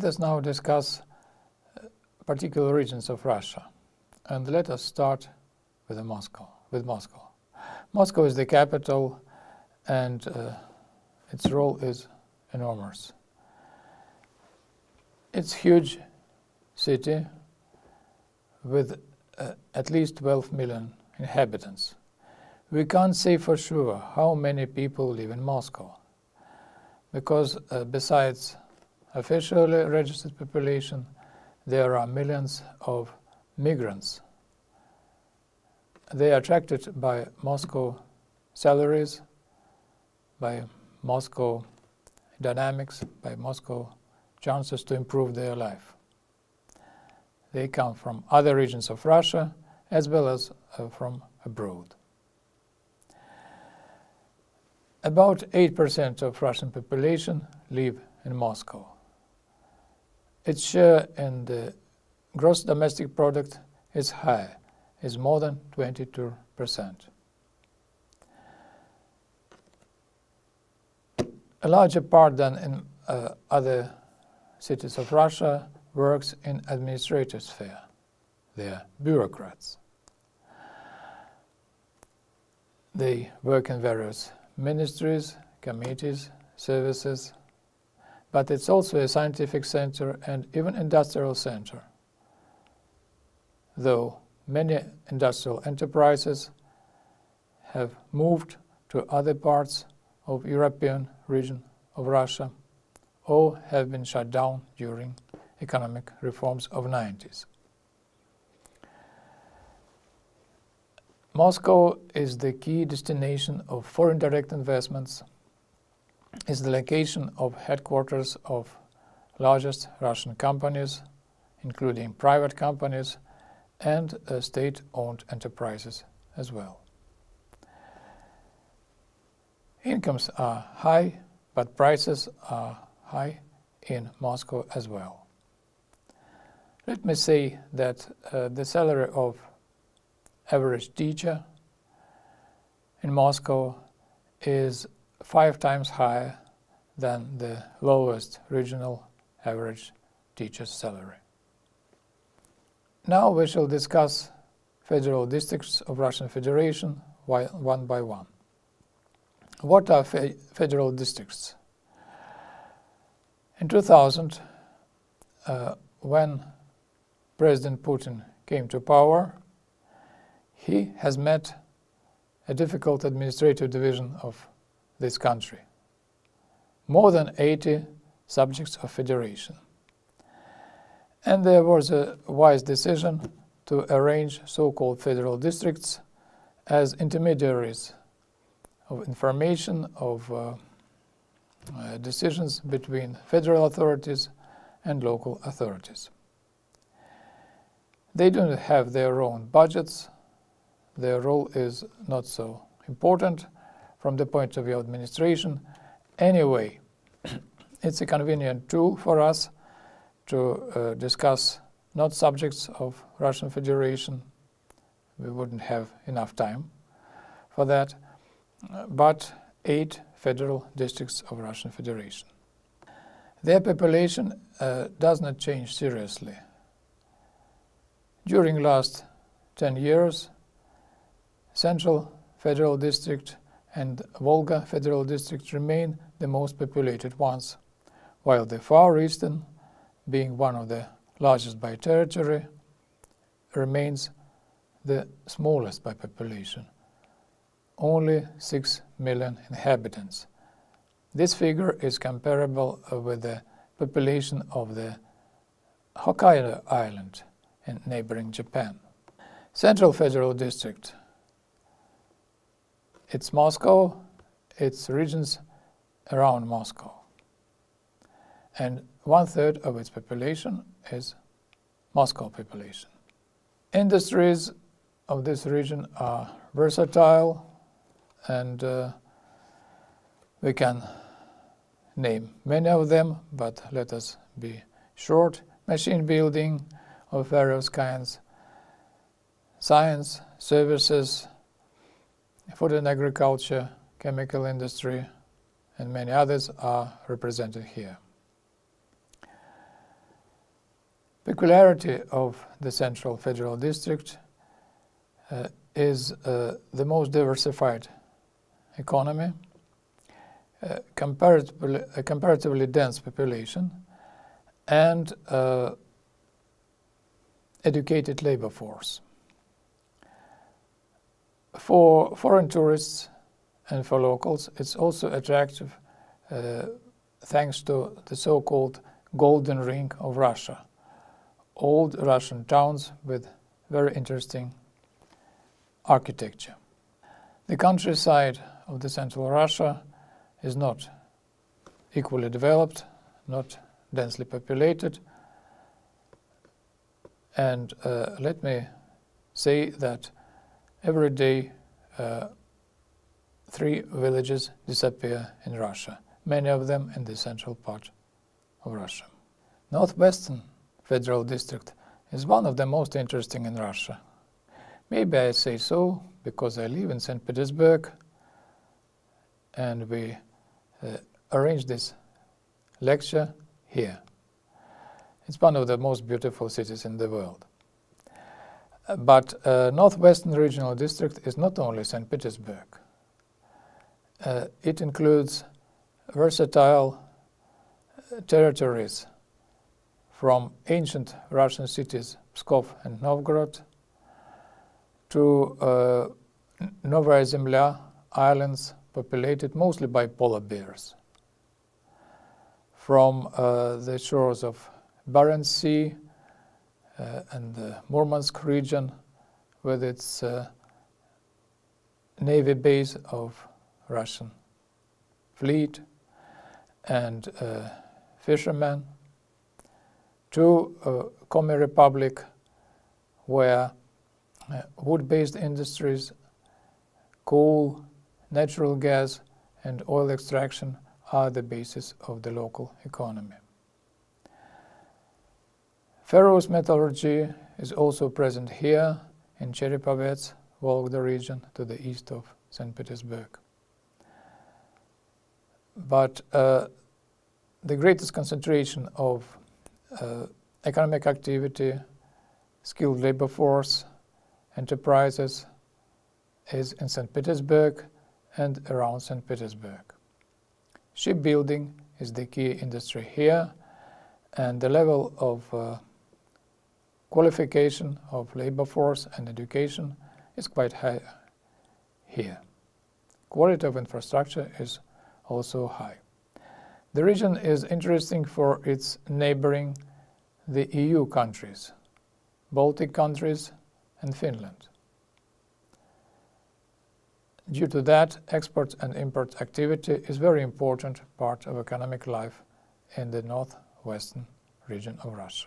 Let us now discuss particular regions of Russia, and let us start with Moscow. Moscow is the capital, and its role is enormous. It's a huge city with at least 12 million inhabitants. We can't say for sure how many people live in Moscow, because besides officially registered population, there are millions of migrants. They are attracted by Moscow salaries, by Moscow dynamics, by Moscow chances to improve their life. They come from other regions of Russia as well as from abroad. About 8% of Russian population live in Moscow. Its share in the gross domestic product is high, is more than 22%. A larger part than in other cities of Russia works in administrative sphere. They are bureaucrats. They work in various ministries, committees, services, but it's also a scientific center and even industrial center, though many industrial enterprises have moved to other parts of European region of Russia or have been shut down during economic reforms of 90s. Moscow is the key destination of foreign direct investments, is the location of headquarters of largest Russian companies, including private companies and state-owned enterprises as well. Incomes are high, but prices are high in Moscow as well. Let me say that the salary of average teacher in Moscow is 5 times higher than the lowest regional average teacher's salary. Now we shall discuss federal districts of Russian Federation one by one. What are federal districts? In 2000, when President Putin came to power, he has met a difficult administrative division of this country. More than 80 subjects of federation. And there was a wise decision to arrange so-called federal districts as intermediaries of information, of decisions between federal authorities and local authorities. They don't have their own budgets. Their role is not so important from the point of view of administration. Anyway, it's a convenient tool for us to discuss not subjects of Russian Federation. We wouldn't have enough time for that, but 8 federal districts of Russian Federation. Their population does not change seriously. During last 10 years, Central Federal District and Volga Federal District remain the most populated ones, while the Far Eastern, being one of the largest by territory, remains the smallest by population, only 6 million inhabitants. This figure is comparable with the population of the Hokkaido island in neighboring Japan. Central Federal District, it's Moscow, its regions around Moscow. And 1/3 of its population is Moscow population. Industries of this region are versatile, and we can name many of them, but let us be short. Machine building of various kinds, science, services, food and agriculture, chemical industry, and many others are represented here. Peculiarity of the Central Federal District is the most diversified economy, a comparatively dense population, and educated labor force. For foreign tourists and for locals, it's also attractive thanks to the so-called Golden Ring of Russia, old Russian towns with very interesting architecture. The countryside of the Central Russia is not equally developed, not densely populated, and let me say that every day 3 villages disappear in Russia, many of them in the central part of Russia. Northwestern Federal District is one of the most interesting in Russia. Maybe I say so because I live in St. Petersburg and we arranged this lecture here. It's one of the most beautiful cities in the world. But Northwestern Regional District is not only St. Petersburg. It includes versatile territories from ancient Russian cities Pskov and Novgorod to Novaya Zemlya islands populated mostly by polar bears. From the shores of Barents Sea and the Murmansk region with its navy base of Russian fleet and fishermen, to Komi Republic, where wood-based industries, coal, natural gas and oil extraction are the basis of the local economy. Ferrous metallurgy is also present here in Cherepovets, Volga region to the east of St. Petersburg. But the greatest concentration of economic activity, skilled labor force, enterprises is in St. Petersburg and around St. Petersburg. Shipbuilding is the key industry here, and the level of qualification of labor force and education is quite high here. Quality of infrastructure is also high. The region is interesting for its neighboring, the EU countries, Baltic countries and Finland. Due to that, export and import activity is very important part of economic life in the northwestern region of Russia.